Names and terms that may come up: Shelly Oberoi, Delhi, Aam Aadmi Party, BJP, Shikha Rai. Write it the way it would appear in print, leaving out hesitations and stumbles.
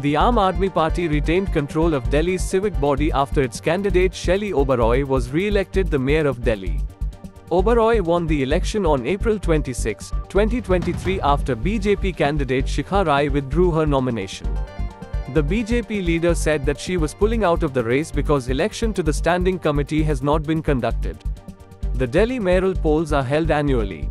The Aam Aadmi Party retained control of Delhi's civic body after its candidate Shelly Oberoi was re-elected the mayor of Delhi. Oberoi won the election on April 26, 2023 after BJP candidate Shikha Rai withdrew her nomination. The BJP leader said that she was pulling out of the race because election to the standing committee has not been conducted. The Delhi mayoral polls are held annually.